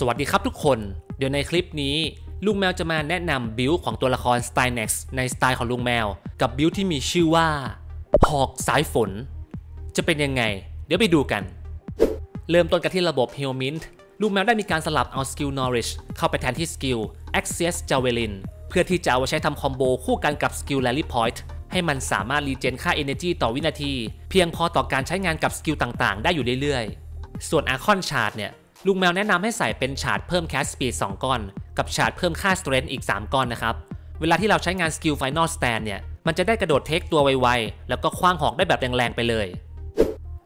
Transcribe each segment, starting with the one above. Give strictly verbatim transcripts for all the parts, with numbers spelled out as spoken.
สวัสดีครับทุกคนเดี๋ยวในคลิปนี้ลุงแมวจะมาแนะนำบิลด์ของตัวละคร Styanax ในสไตล์ของลุงแมวกับบิลด์ที่มีชื่อว่าหอกสายฝนจะเป็นยังไงเดี๋ยวไปดูกันเริ่มต้นกันที่ระบบ Heal Mint ลุงแมวได้มีการสลับเอาสกิล Knowledge เข้าไปแทนที่สกิล Access Javelin เพื่อที่จะเอาไว้ใช้ทำคอมโบคู่กันกับสกิล Rally Point ให้มันสามารถรีเจนค่า Energy ต่อวินาทีเพียงพอต่อการใช้งานกับสกิลต่างๆได้อยู่เรื่อยๆส่วน Aken Arachne เนี่ยลุงแมวแนะนำให้ใส่เป็นชาร์จเพิ่มแคสสปีดสองก้อนกับชาร์จเพิ่มค่าสเตรนท์อีกสามก้อนนะครับเวลาที่เราใช้งานสกิลไฟนอลสแตนเนี่ยมันจะได้กระโดดเทคตัวไวๆแล้วก็คว้างหอกได้แบบแรงๆไปเลย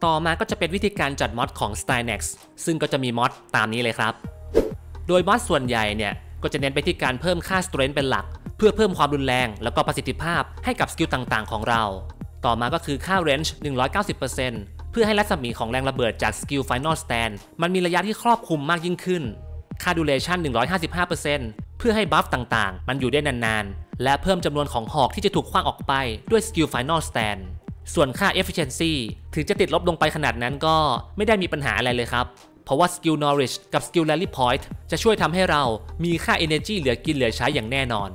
ต่อมาก็จะเป็นวิธีการจัดม็อดของ Styanax ซึ่งก็จะมีม็อดตามนี้เลยครับโดยม็อดส่วนใหญ่เนี่ยก็จะเน้นไปที่การเพิ่มค่าสเตรนท์เป็นหลักเพื่อเพิ่มความรุนแรงแล้วก็ประสิทธิภาพให้กับสกิลต่างๆของเราต่อมาก็คือค่าเรนจ์ หนึ่งร้อยเก้าสิบเปอร์เซ็นต์เพื่อให้รัศมีของแรงระเบิดจากสกิล Final Stand มันมีระยะที่ครอบคลุมมากยิ่งขึ้นค่า Duration หนึ่งร้อยห้าสิบห้าเปอร์เซ็นต์ เพื่อให้บัฟต่างๆมันอยู่ได้นานๆและเพิ่มจำนวนของหอกที่จะถูกขว้างออกไปด้วยสกิล Final Stand ส่วนค่า Efficiency ถึงจะติดลบลงไปขนาดนั้นก็ไม่ได้มีปัญหาอะไรเลยครับเพราะว่าสกิล Knowledge กับสกิล Rally Point จะช่วยทำให้เรามีค่า Energy เหลือกินเหลือใช้อย่างแน่นอน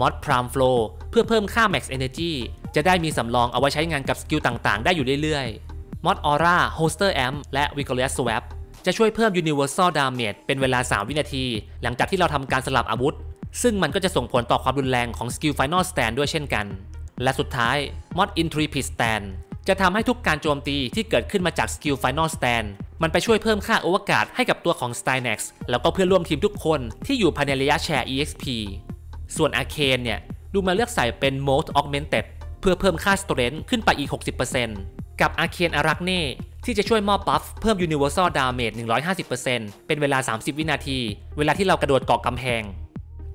Mod Prime Flow เพื่อเพิ่มค่า Max Energy จะได้มีสำรองเอาไว้ใช้งานกับสกิลต่างๆได้อยู่เรื่อยๆมอดออร่า Holster Amp และ Victorious Swap จะช่วยเพิ่ม Universal Damage เป็นเวลาสามวินาทีหลังจากที่เราทำการสลับอาวุธซึ่งมันก็จะส่งผลต่อความรุนแรงของสกิล Final Stand ด้วยเช่นกันและสุดท้ายมอด Intrepid Stand จะทำให้ทุกการโจมตีที่เกิดขึ้นมาจากสกิล Final Stand มันไปช่วยเพิ่มค่าโอเวอร์การ์ดให้กับตัวของ Styanax แล้วก็เพื่อนร่วมทีมทุกคนที่อยู่ภายในระยะแชร์ อี เอ็กซ์ พี ส่วน Aken เนี่ยดูมาเลือกใส่เป็น Mode Augmented เพื่อเพิ่มค่า Strength ขึ้นไปอีก หกสิบเปอร์เซ็นต์กับ Aken Arachne ที่จะช่วยมอบบัฟเพิ่ม Universal Damage หนึ่งร้อยห้าสิบเปอร์เซ็นต์ เป็นเวลาสามสิบวินาทีเวลาที่เรากระโดดเกาะกำแพง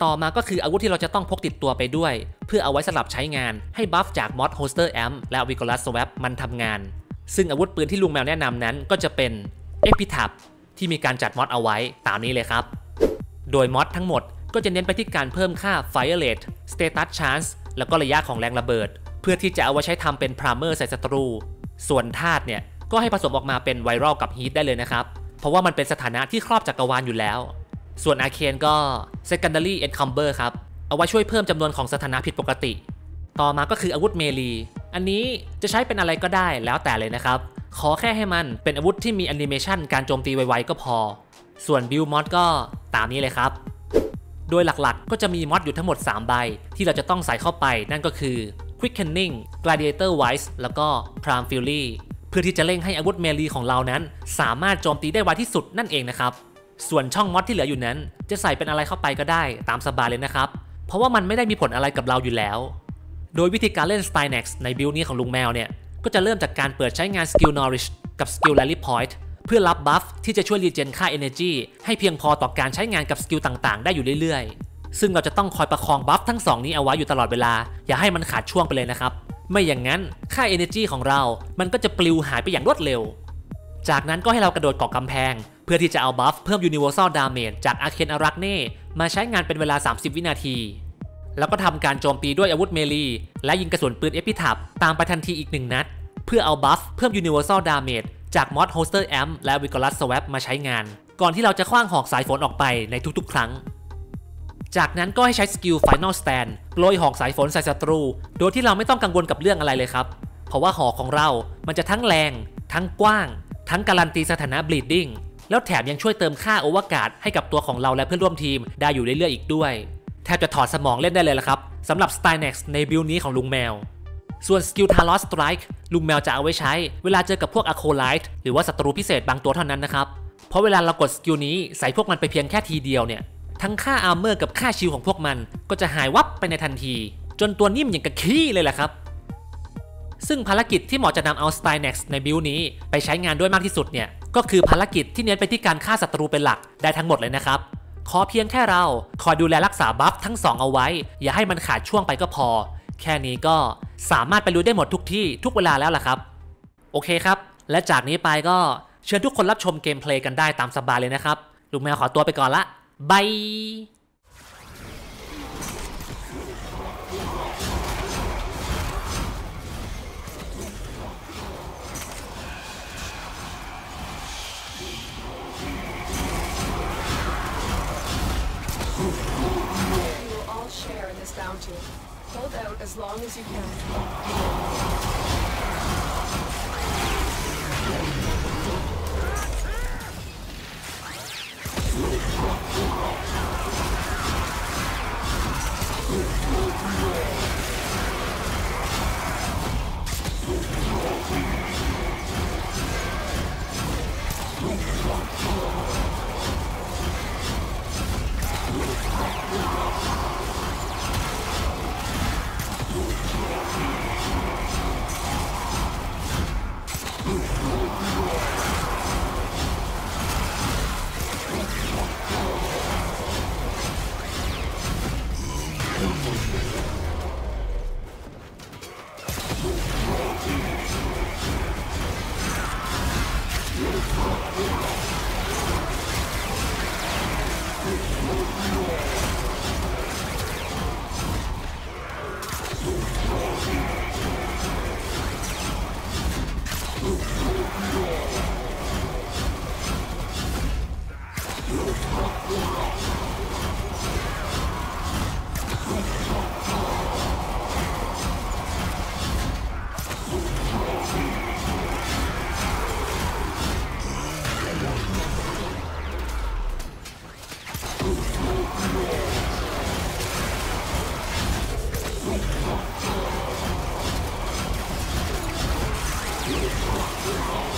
ต่อมาก็คืออาวุธที่เราจะต้องพกติดตัวไปด้วยเพื่อเอาไว้สลับใช้งานให้บัฟจาก Mod Holster Amp และ Victorious Swap มันทำงานซึ่งอาวุธปืนที่ลุงแมวแนะนำนั้นก็จะเป็น Epitaph ที่มีการจัดม็อดเอาไว้ตามนี้เลยครับโดยม็อดทั้งหมดก็จะเน้นไปที่การเพิ่มค่า Fire Rate Status Chance แล้วก็ระยะของแรงระเบิดเพื่อที่จะเอาไว้ใช้ทำเป็น Primer ใส่ศัตรูส่วนธาตุเนี่ยก็ให้ผสมออกมาเป็นไวรัลกับฮีทได้เลยนะครับเพราะว่ามันเป็นสถานะที่ครอบจักรวาลอยู่แล้วส่วนอาเคนก็ secondary encumber ครับเอาไว้ช่วยเพิ่มจำนวนของสถานะผิดปกติต่อมาก็คืออาวุธเมลีอันนี้จะใช้เป็นอะไรก็ได้แล้วแต่เลยนะครับขอแค่ให้มันเป็นอาวุธที่มีแอนิเมชันการโจมตีไวๆก็พอส่วนบิลมอดก็ตามนี้เลยครับโดยหลักๆก็จะมีมอดอยู่ทั้งหมดสามใบที่เราจะต้องใส่เข้าไปนั่นก็คือQuickening, Gladiator Wise แล้วก็ Prime Fury เพื่อที่จะเร่งให้อาวุธเมลีของเรานั้นสามารถโจมตีได้ไวที่สุดนั่นเองนะครับส่วนช่องม็อดที่เหลืออยู่นั้นจะใส่เป็นอะไรเข้าไปก็ได้ตามสบายเลยนะครับเพราะว่ามันไม่ได้มีผลอะไรกับเราอยู่แล้วโดยวิธีการเล่น Styanax ในบิลด์นี้ของลุงแมวเนี่ยก็จะเริ่มจากการเปิดใช้งานสกิล Knowledge กับสกิล Rally Point เพื่อรับบัฟที่จะช่วยรีเจนค่า Energy ให้เพียงพอต่อการใช้งานกับสกิลต่างๆได้อยู่เรื่อยๆซึ่งเราจะต้องคอยประคองบัฟทั้งสองนี้เอาไว้อยู่ตลอดเวลาอย่าให้มันขาดช่วงไปเลยนะครับไม่อย่างนั้นค่า Energy ของเรามันก็จะปลิวหายไปอย่างรวดเร็วจากนั้นก็ให้เรากระโดดเกาะกำแพงเพื่อที่จะเอาบัฟเพิ่ม Universal Damage จาก Aken Arachne มาใช้งานเป็นเวลาสามสิบวินาทีแล้วก็ทำการโจมตีด้วยอาวุธเมลีและยิงกระสุนปืน Epitaph ตามไปทันทีอีกหนึ่งนัดเพื่อเอาบัฟเพิ่ม Universal Damage จาก Mod Holster Amp และ Victorious Swap มาใช้งานก่อนที่เราจะขว้างหอกสายฝนออกไปในทุกๆครั้งจากนั้นก็ให้ใช้สกิล Final Stand โปรยหอกสายฝนใส่ศัตรูโดยที่เราไม่ต้องกังวลกับเรื่องอะไรเลยครับเพราะว่าหอกของเรามันจะทั้งแรงทั้งกว้างทั้งการันตีสถานะ Bleeding แล้วแถมยังช่วยเติมค่าโอเวอร์การ์ดให้กับตัวของเราและเพื่อนร่วมทีมได้อยู่เรื่อยๆอีกด้วยแทบจะถอดสมองเล่นได้เลยละครับสำหรับ Styanax ในบิลด์นี้ของลุงแมวส่วนสกิล Talos Strike ลุงแมวจะเอาไว้ใช้เวลาเจอกับพวก Acolyte หรือว่าศัตรูพิเศษบางตัวเท่านั้นนะครับเพราะเวลาเรากดสกิลนี้ใส่พวกมันไปเพียงแค่ทีเดียวเนี่ยทั้งค่าอาร์เมอร์กับค่าชิลของพวกมันก็จะหายวับไปในทันทีจนตัวนิ่มอย่างกะขี้เลยแหละครับซึ่งภารกิจที่เหมาะจะนำเอา Styanax ในบิลด์นี้ไปใช้งานด้วยมากที่สุดเนี่ยก็คือภารกิจที่เน้นไปที่การฆ่าศัตรูเป็นหลักได้ทั้งหมดเลยนะครับขอเพียงแค่เราคอยดูแลรักษาบัฟทั้งสองเอาไว้อย่าให้มันขาดช่วงไปก็พอแค่นี้ก็สามารถไปลุยได้หมดทุกที่ทุกเวลาแล้วล่ะครับโอเคครับและจากนี้ไปก็เชิญทุกคนรับชมเกมเพลย์กันได้ตามสบายเลยนะครับลุงแมวขอตัวไปก่อนละบาย around you. Hold out as long as you can. We'll be right back.